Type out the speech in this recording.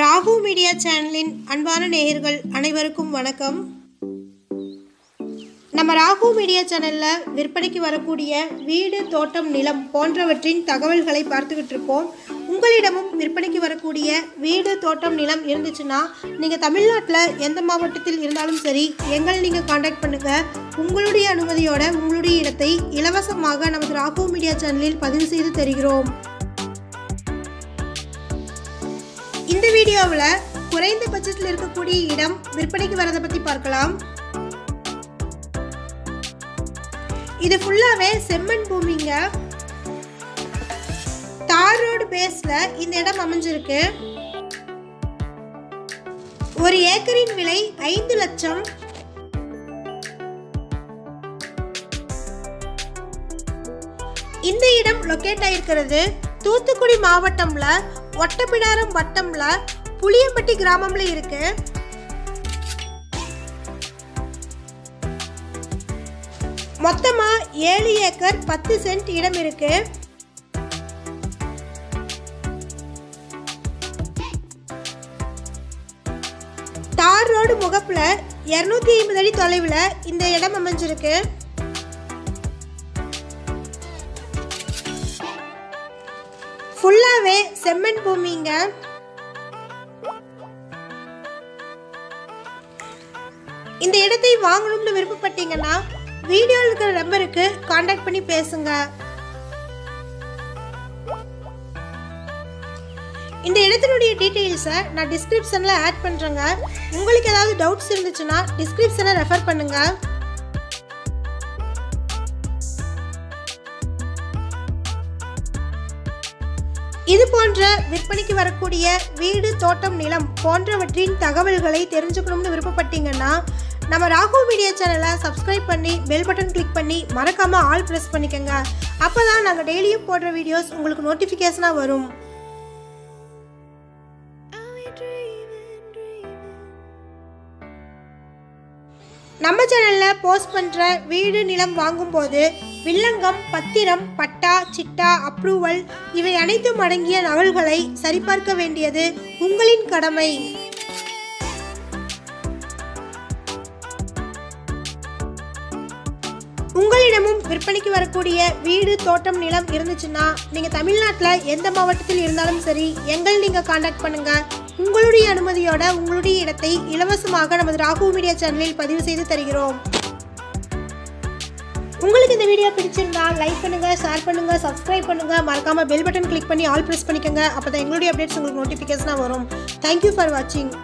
Rahu media சேனலின் அன்பான நேயர்கள் அனைவருக்கும் வணக்கம். நம்ம ராகு மீடியா சேனலில் விற்பனைக்கு வரக்கூடிய வீடு, தோட்டம், நிலம் போன்றவற்றின் தகவல்களை பார்த்துக்கிட்டு இருக்கோம். உங்களிடமும் விற்பனைக்கு வரக்கூடிய வீடு, தோட்டம், நிலம் இருந்துச்சுன்னா நீங்கள் தமிழ்நாட்டில் எந்த மாவட்டத்தில் இருந்தாலும் சரி, எங்கள் நீங்கள் காண்டாக்ட் பண்ணுங்கள். உங்களுடைய அனுமதியோட உங்களுடைய இடத்தை இலவசமாக நமது ராகு மீடியா சேனலில் பதிவு செய்து தருகிறோம். இந்த வீடியோவில் குறைந்த பட்ஜெட்டில் இருக்கக்கூடிய இடம் விற்பனைக்கு வரதை பற்றி பார்க்கலாம். இது ஃபுல்லாகவே செம்மண் பூமிங்க. தார் ரோடு பேஸில் இந்த இடம் அமைஞ்சிருக்கு. ஒரு ஏக்கரின் விலை 5 லட்சம். இந்த இடம் லொக்கேட் ஆகிருக்கிறது தூத்துக்குடி மாவட்டம்ல ஓட்டப்பிடாரம் வட்டம்ல புளியம்பட்டி கிராமம்ல இருக்கு. மொத்தமா 7 ஏக்கர் 10 சென்ட் இடம் இருக்கு. தார் ரோடு முகப்புல 250 அடி தொலைவுல இந்த இடம் அமைஞ்சிருக்கு. ஃபுல்லாவே செம்மண் பூமிங்க. இந்த இடத்தை வாங்கணும்னு விருப்பப்பட்டீங்கன்னா வீடியோல இருக்கிற நம்பருக்கு காண்டாக்ட் பண்ணி பேசுங்க. இந்த இடத்தினுடைய டீடைல்ஸை நான் டிஸ்கிரிப்ஷன்ல ஆட் பண்றேங்க. உங்களுக்கு ஏதாவது டவுட்ஸ் இருந்துச்சுன்னா டிஸ்கிரிப்ஷனை ரெஃபர் பண்ணுங்க. இது போன்ற விற்பனைக்கு வரக்கூடிய வீடு, தோட்டம், நிலம் போன்றவற்றின் தகவல்களை தெரிஞ்சுக்கணும்னு விருப்பப்பட்டீங்கன்னா நம்ம ராகு மீடியா சேனலை சப்ஸ்கிரைப் பண்ணி பெல் பட்டன் கிளிக் பண்ணி மறக்காமல் ஆல் ப்ரெஸ் பண்ணிக்கோங்க. அப்போ தான் நாங்கள் டெய்லியும் போடுற வீடியோஸ் உங்களுக்கு நோட்டிஃபிகேஷனாக வரும். நம்ம சேனலில் போஸ்ட் பண்ணுற வீடு, நிலம் வாங்கும்போது வில்லங்கம், பத்திரம், பட்டா, சிட்டா, அப்ரூவல் இவை அனைத்தும் அடங்கிய நகல்களை சரிபார்க்க வேண்டியது உங்களின் கடமை. உங்களிடமும் விற்பனைக்கு வரக்கூடிய வீடு, தோட்டம், நிலம் இருந்துச்சுன்னா நீங்கள் தமிழ்நாட்டில் எந்த மாவட்டத்தில் இருந்தாலும் சரி, எங்கள் நீங்கள் காண்டாக்ட் பண்ணுங்கள். உங்களுடைய அனுமதியோட உங்களுடைய இடத்தை இலவசமாக நமது ராகு மீடியா சேனலில் பதிவு செய்து தருகிறோம். உங்களுக்கு இந்த வீடியோ பிடிச்சிருந்தா லைக் பண்ணுங்க, ஷேர் பண்ணுங்க, சப்ஸ்கிரைப் பண்ணுங்க. மறக்காம பெல் பட்டன் கிளிக் பண்ணி ஆல் ப்ரெஸ் பண்ணிக்கோங்க. அப்போ தான் எங்களுடைய அப்டேட்ஸ் உங்களுக்கு நோட்டிஃபிகேஷனாக வரும். தேங்க்யூ ஃபார் வாட்சிங்.